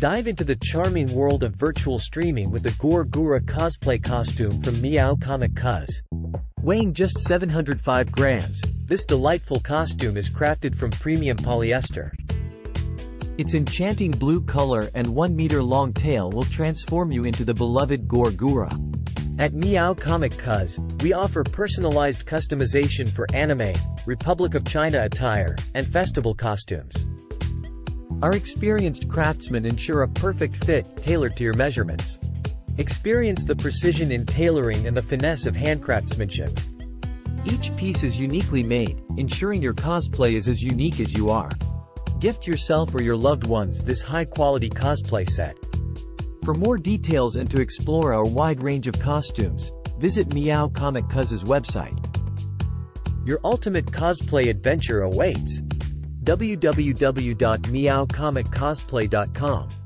Dive into the charming world of virtual streaming with the Gawr Gura cosplay costume from Meow Comic Cos. Weighing just 705 grams, this delightful costume is crafted from premium polyester. Its enchanting blue color and 1 meter long tail will transform you into the beloved Gawr Gura. At Meow Comic Cos, we offer personalized customization for anime, Republic of China attire, and festival costumes. Our experienced craftsmen ensure a perfect fit, tailored to your measurements. Experience the precision in tailoring and the finesse of handcraftsmanship. Each piece is uniquely made, ensuring your cosplay is as unique as you are. Gift yourself or your loved ones this high-quality cosplay set. For more details and to explore our wide range of costumes, visit Meow Comic Cos's website. Your ultimate cosplay adventure awaits. www.meowcomiccosplay.com